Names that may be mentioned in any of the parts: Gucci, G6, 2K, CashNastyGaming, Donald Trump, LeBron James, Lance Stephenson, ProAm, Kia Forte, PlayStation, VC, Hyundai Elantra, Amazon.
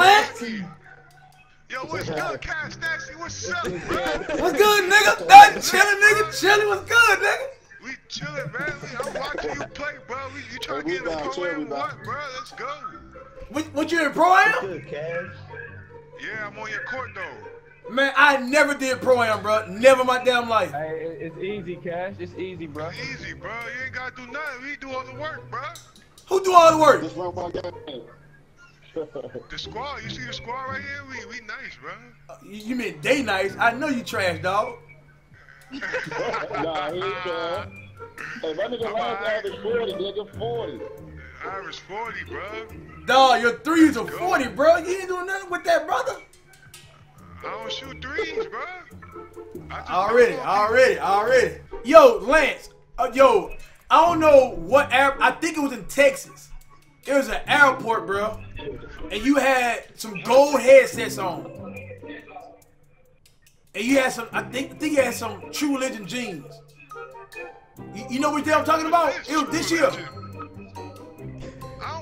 Lance? Yo, what's good, Cash Nasty? What's up, man? What's good, nigga? That chillin', nigga, chillin'. What's good, nigga? We chillin', man. I'm watching you play, bro. You trying to get in the Pro-Am what, bro? Let's go. What you in Pro-Am? Yeah, I'm on your court, though. Man, I never did Pro-Am, bro. Never in my damn life. Hey, it's easy, Cash. It's easy, bro. It's easy, bro. You ain't got to do nothing. We do all the work, bro. Who do all the work? Just run my game. The squad, you see the squad right here? We nice, bro. You mean they nice? I know you trash, dog. Nah, he ain't trash. Hey, my nigga Lance average 40, nigga, 40. Average 40, bro. Dog, your threes are 40, bro. You ain't doing nothing with that, brother. I don't shoot threes, bro. Already. Yo, Lance. Yo, I don't know what airport. I think it was in Texas. It was an airport, bro. And you had some gold headsets on. And you had some, I think you had some True Religion jeans. You know what I'm talking about? It was this year. I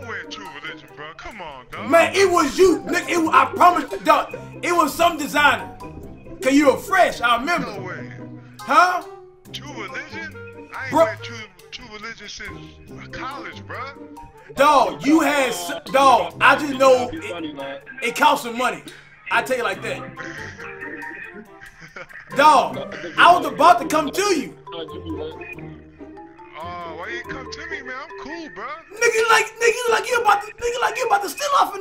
don't wear True Religion, bro. Come on, dog. Man, it was you, nigga. I promise you, dog. It was some designer. Cause you were fresh, I remember. No way. Huh? True Religion? I ain't wear True Religion since college, bro. Dog, you had, dog, I just know it cost some money. I tell you like that. Dog, I was about to come to you. Why you come to me, man? I'm cool, bro. Nigga, like you about to, steal off a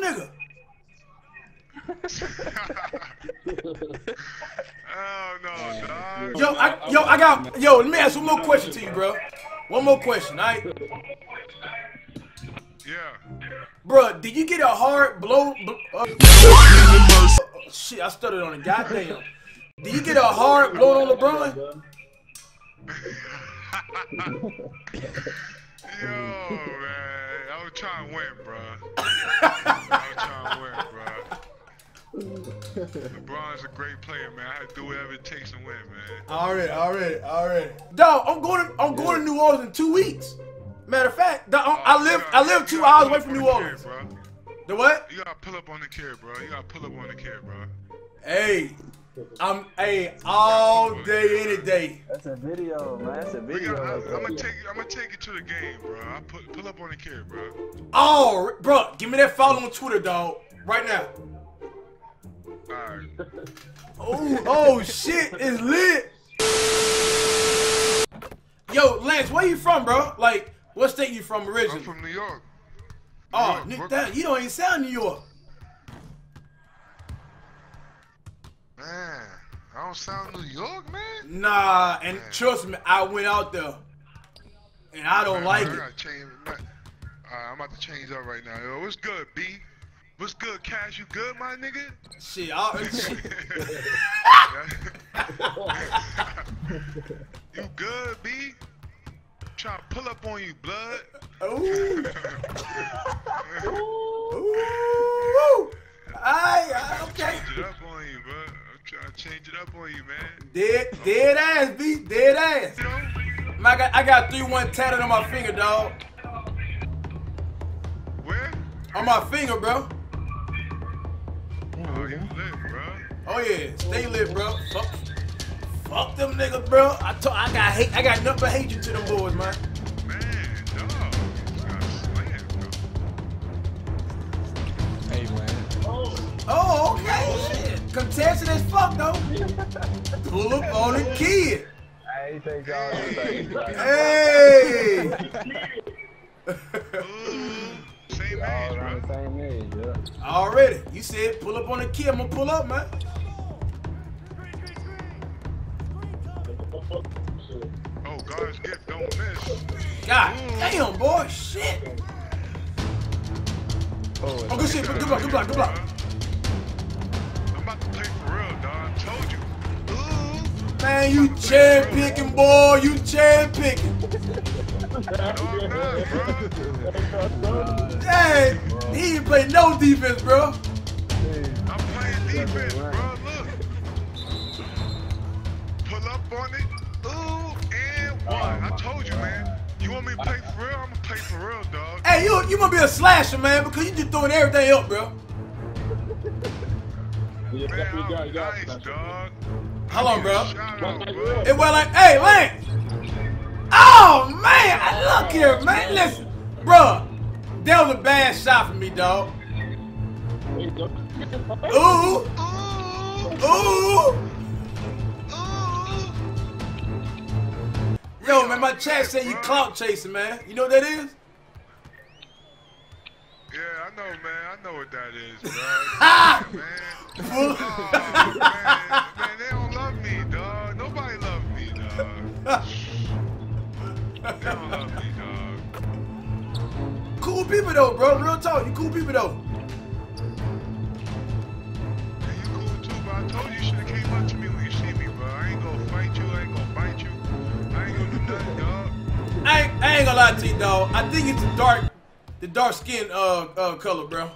nigga. Oh no, dog. Yo, let me ask one more question to you, bro. One more question, all right? Yeah. Bro, did you get a hard blow? Shit, I stuttered on it. Goddamn. Did you get a hard blow on LeBron? Yo, man. I was trying to win, bro. LeBron's a great player, man. I had to do whatever it takes to win, man. Alright. Dog, I'm going to New Orleans in 2 weeks. Matter of fact, I live 2 hours away from New Orleans. The what? You gotta pull up on the kid, bro. Hey, hey, all day, any day. That's a video, man. I'm gonna take you to the game, bro. I pull up on the kid, bro. Oh, bro, give me that follow on Twitter, dog, right now. All right. Oh, shit, it's lit. Yo, Lance, where you from, bro? Like, what state you from originally? I'm from New York. Oh, damn, you don't even sound New York. Man, I don't sound New York, man. Nah, and man, trust me, I went out there, and I don't like it. I'm about to change up right now. Yo, what's good, B? What's good, Cash? You good, my nigga? Shit, You good, B? Trying to pull up on you, blood. Ooh. Ooh. I'm okay. Change it up on you, bro. I'm trying to change it up on you, man. Dead ass, B. Dead ass. You know? Man, I got 3-1 tatted on my finger, dog. Where? On my finger, bro. Oh, you lit, bro. Oh yeah, stay lit, bro. Fuck them niggas, bro. I got nothing but hatred to them boys, man. Man, dog. You got slammed, bro. Hey, man. Oh, okay. Oh, shit. Contested as fuck, though. Pull up on the kid. Hey, thank God. Hey. Same age, bro. Same age, yeah. Already. You said pull up on the kid. I'm going to pull up, man. Oh, God's gift, don't miss. God damn, boy, shit. Oh, good shit, good block. I'm about to play for real, dog. I told you. Ooh. Man, you cherry picking, boy. You cherry picking. Dang, he didn't play no defense, bro. I'm playing defense, bro. Look. Pull up on it. Ooh, and one. I told you, man. You want me to play for real? I'm gonna play for real, dog. Hey, you wanna be a slasher, man, because you just throwing everything up, bro. Yeah, that's what you got. Nice, dog. Hold on, bro. It went like, hey, Lance. Oh, man. Look here, man. Listen, bro. That was a bad shot for me, dog. Ooh. Ooh. Yo, man, my chat said you clout chasing, man. You know what that is? Yeah, I know, man. I know what that is, bro. Man, they don't love me, dog. Nobody loves me, dog. They don't love me, dog. Cool people, though, bro. Real talk. You cool people, though. Yeah, you cool, too, but I told you you should have came up to me when you see me, bro. I ain't gonna fight you. I ain't gonna bite you. I ain't gonna do nothing, dog. I ain't gonna lie to you, dog. I think it's the dark skin color, bro.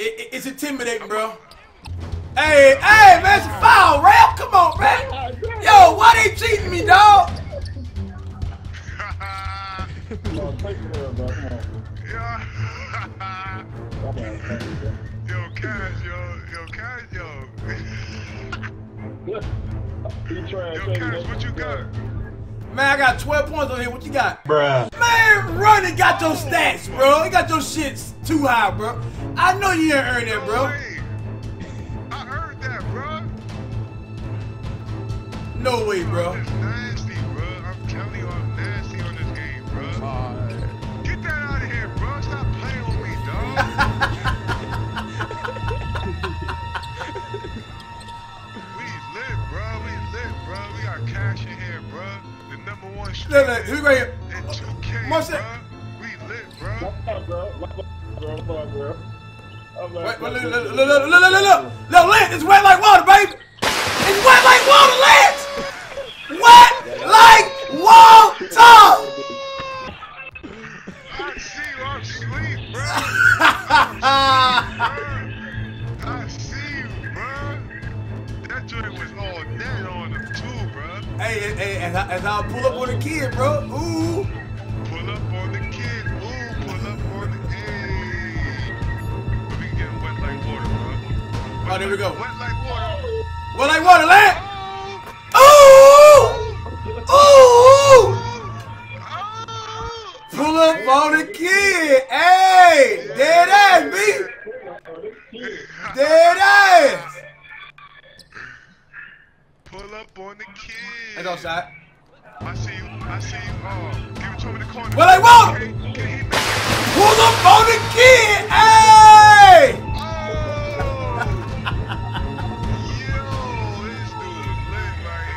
It's intimidating, bro. Hey, hey, man, it's a foul, Rap. Come on, man. Yo, why they cheating me, dog? Yo, Cash, yo, Cash, yo. Yo, Cash, what you got? Man, I got 12 points on here. What you got? Bruh. Man, Ronnie got your stats, bro. He got your shits too high, bro. I know you didn't earn that, bro. No, I heard that, bro. No way, bro. This nasty, bro. I'm telling you, I'm nasty on this game, bro. Get that out of here, bro. Stop playing with me, dog. Cash in here, bro. The #1 streamer. Look, here we go. Here. And 2K, bro. We lit, bro. What's up, bro? What's up, bro? Look, Lance, it's wet like water, baby. It's wet like water, Lance. Wet like water. I see you. I'm asleep, bro. I see you, bro. That joint was all dead on him, too, bro. Hey, as I pull up on the kid, bro. Ooh. Pull up on the kid. Ooh, pull up on the kid. But we can get wet like water, bro. Wet, oh, there we go. Wet like water. Wet like water, lad. Ooh. Ooh. Pull up on the kid. Hey. Dead ass, B. Dead ass. Pull up on the kid. That's outside. I see you. Give it to him in the corner. Well, I won't. Okay. Pull up on the kid. Hey! Yo, this dude is lit right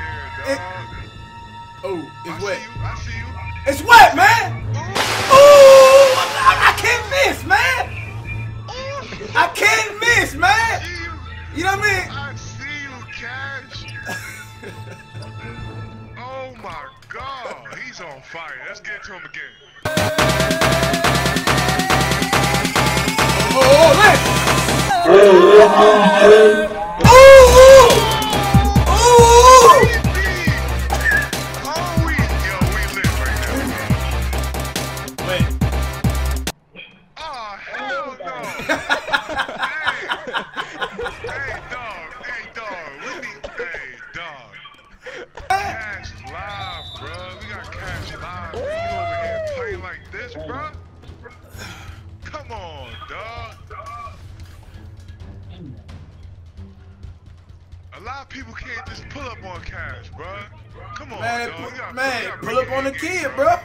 here, dog. It's wet. I see you. It's wet, man. Ooh! I can't miss, man. I can't miss, man. You know what I mean? I see you, Cash. Oh my God, he's on fire. Let's get to him again. Oh, Lance! Oh, we live right now. Wait. Oh, hell no. Bruh? Come on, dog. A lot of people can't just pull up on Cash, bruh. Come on, dog. Man, pull up on the kid, bruh.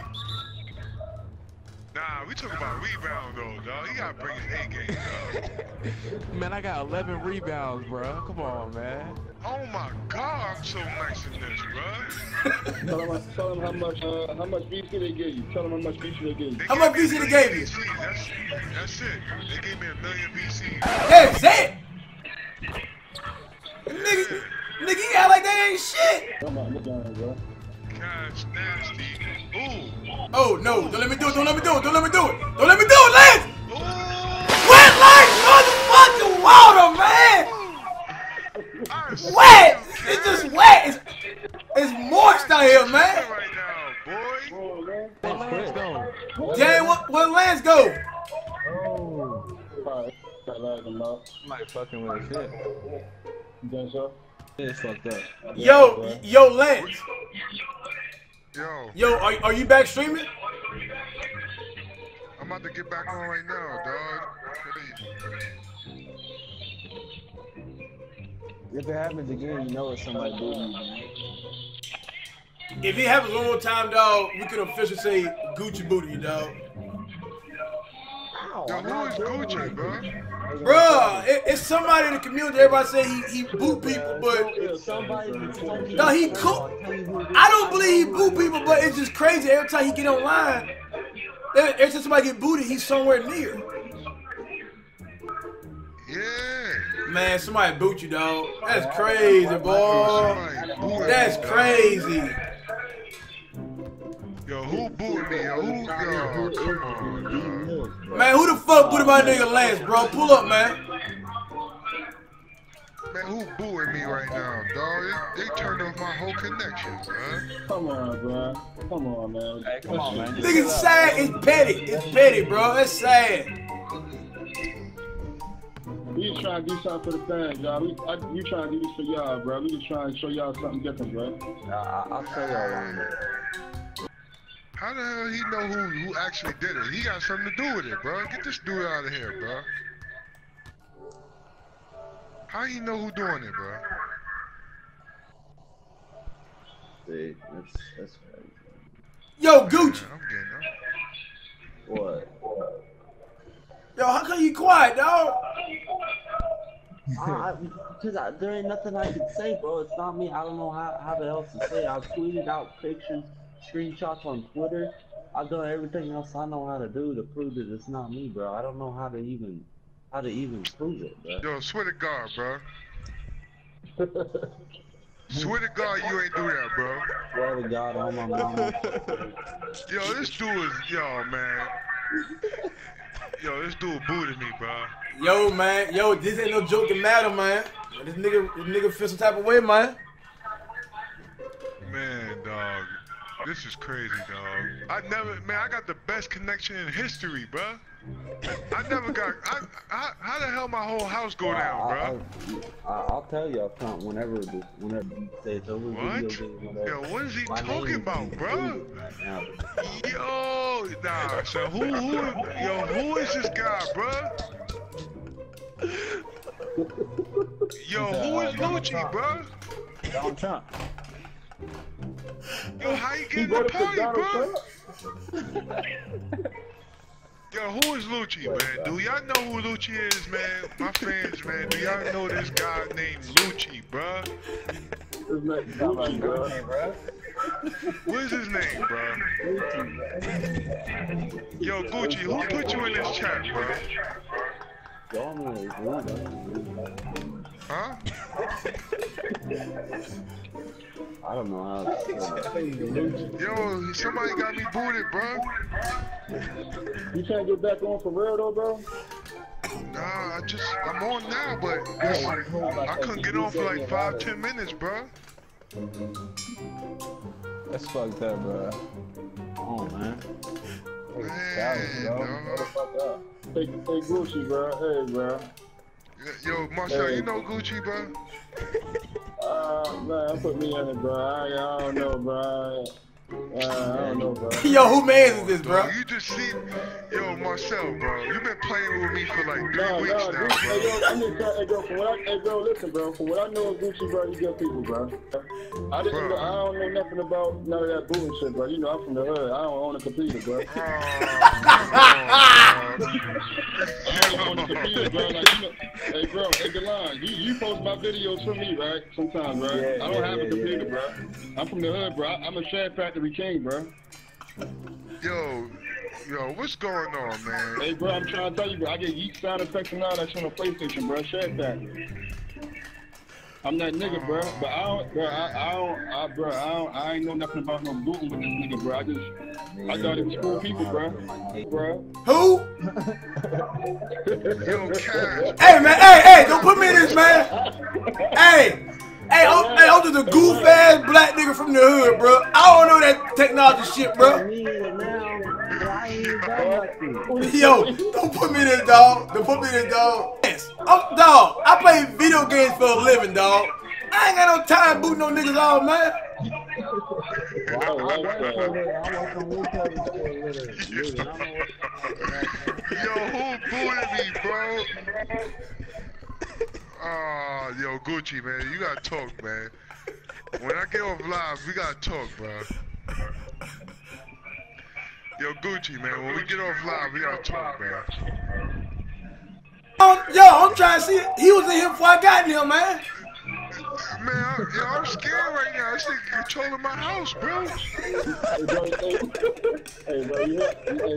Nah, we talking about rebound, though, dog. He gotta bring his A-game, dog. Man, I got 11 rebounds, bruh. Come on, man. Oh my God, I'm so nice in this, bruh. Tell him how much VC they gave you. Tell him how much VC they gave you. How much VC they gave you? That's it. They gave me 1 million VC. That's it. Nigga, you act like that ain't shit. Come on, look at him, bro. Cash nasty. Ooh. Oh no! Don't let me do it! Don't let me do it! Don't let me do it! Don't let me do it, Lance! Wet like motherfucking water, man. Wet! It's just wet! It's moist out here, man! Where Lance go? Oh, start lagging up. I'm like fucking with shit. You think so? It's fucked up. Yo, yo, Lance. Yo. Yo, are you back streaming? I'm about to get back on right now, dog. If it happens again, you know it's somebody doing it. If it happens one more time, dog, we could officially say Gucci booty, dog. Yo, who is Gucci, bro? Bruh, it's somebody in the community. Everybody say he boot people, but no, he cool. I don't believe he boot people, but it's just crazy. Every time he get online, every time somebody get booted, he's somewhere near. Yeah. Man, somebody boot you, dog. That's crazy, boy. That's crazy. Yo, who booted me? Yo, who? Yo, come on, dog. Man, who the fuck booted my nigga Lance, bro? Pull up, man. Man, who booing me right now, dog? They turned off my whole connection, man. Come on, bro. Come on, man. Hey, come on, man. Nigga, sad. It's petty. It's petty, bro. That's sad. We just trying to do something for the fans, y'all. We trying to do this for y'all, bro. We just trying to show y'all something different, bro. Nah, I'll show y'all. How the hell he know who actually did it? He got something to do with it, bro. Get this dude out of here, bro. How he know who doing it, bro? Dude, that's crazy. Yo, Gucci! Man, I'm getting up. What? Yo, how come you quiet, dog? Because there ain't nothing I can say, bro. It's not me. I don't know how the hell to say. I tweeted out pictures. Screenshots on Twitter. I've done everything else I know how to do to prove that it's not me, bro. I don't know how to even prove it, bro. Yo, swear to God, bro. Swear to God, you ain't do that, bro. Swear to God, on my mama. Yo, this dude is, yo, man. Yo, this dude booted me, bro. Yo, man. Yo, this ain't no joking matter, man. This nigga feels some type of way, man. Man, dog. This is crazy, dog. I never, man, I got the best connection in history, bruh. I never got, how the hell my whole house go down, bruh? I'll tell y'all something whenever you say it's over. What? Yo, what is he talking about, bruh? Right yo, nah, so who is this guy, bruh? Yo, who is Gucci, bruh? Donald Trump. Yo, how you getting the party, bro? Yo, who is Lucci, man? Do y'all know who Lucci is, man? My fans, man, do y'all know this guy named Lucci, bro? What is his name, bro? Yo, Gucci, who put you in this chat, bro? Huh? I don't know how to. Yo, somebody got me booted, bro. You can't get back on for real, though, bro? Nah, I'm on now, but I couldn't get on for like 5-10 minutes, bro. That's fucked up, bro. Oh, man. Man, no. Hey, Gucci, bro. Hey, bro. Yo, Marcel, you know Gucci, bro? Man, put me in it, bro. I don't know, bro. I don't know, bro. Yo, who man is this, bro? You just see, yo, Marcel, bro. You've been playing with me for like 3 weeks now, bro. Hey, bro, listen, bro. From what I know of Gucci, bro, you good people, bro. I don't know nothing about none of that bullshit, bro. You know, I'm from the hood. I don't own a computer, bro. Hey, bro, hey, DeLon, you post my videos for me, right? Sometimes, right? Yeah, I don't have a computer, bro. I'm from the hood, bro. I'm a Shad Factory King, bro. Yo, what's going on, man? Hey, bro, I'm trying to tell you, bro. I get geek sound effects and all that shit on the PlayStation, bro. Shad Factory. I'm that nigga, bro. But I ain't know nothing about no booting with this nigga, bro. I thought it was cool people, bro. Who? Hey, man, hey, don't put me in this, man. I'm just a goof ass black nigga from the hood, bro. I don't know that technology shit, bro. Yo, don't put me in this, dog. Lance, I'm dog. I play video games for a living, dog. I ain't got no time booting no niggas off, man. Yo, who booted me, bro? Ah, yo, Gucci, man, you gotta talk, man. When I get off live, we gotta talk, bro. Yo, Gucci, man, when we get off live, we gotta talk, man. Yo, I'm trying to see. He was in here before I got in here, man. Man, I'm scared right now. This nigga controlling my house, bro. Hey,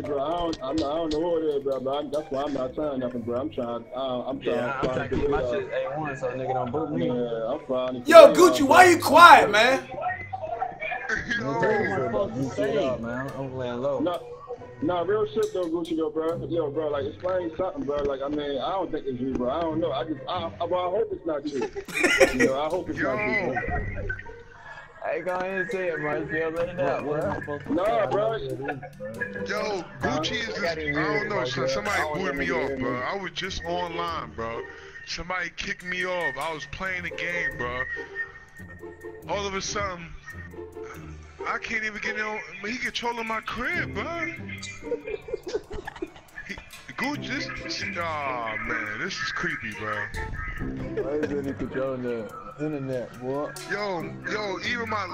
bro, I don't know who it is, bro, but that's why I'm not trying nothing, bro. I'm trying to keep my shit A1 so nigga don't boot me. Yeah, I'm trying to. Yo, Gucci, why you quiet, man? I'm laying low. Nah, real shit though, Gucci, though, bro. Yo, bro, like, explain something, bro. Like, I mean, I don't think it's you, bro. I don't know. I hope it's not you. You know, I hope it's not you, bro. I ain't gonna even say it, bro. You're letting it out, bro. Nah, bro. Yo, Gucci is just, I don't know, so somebody booted me off, bro. I was just online, bro. Somebody kicked me off. I was playing the game, bro. All of a sudden, I can't even get on. He controlling my crib, bro. Gucci, aw, man, this is creepy, bro. Why is he controlling the internet, boy? Yo, even my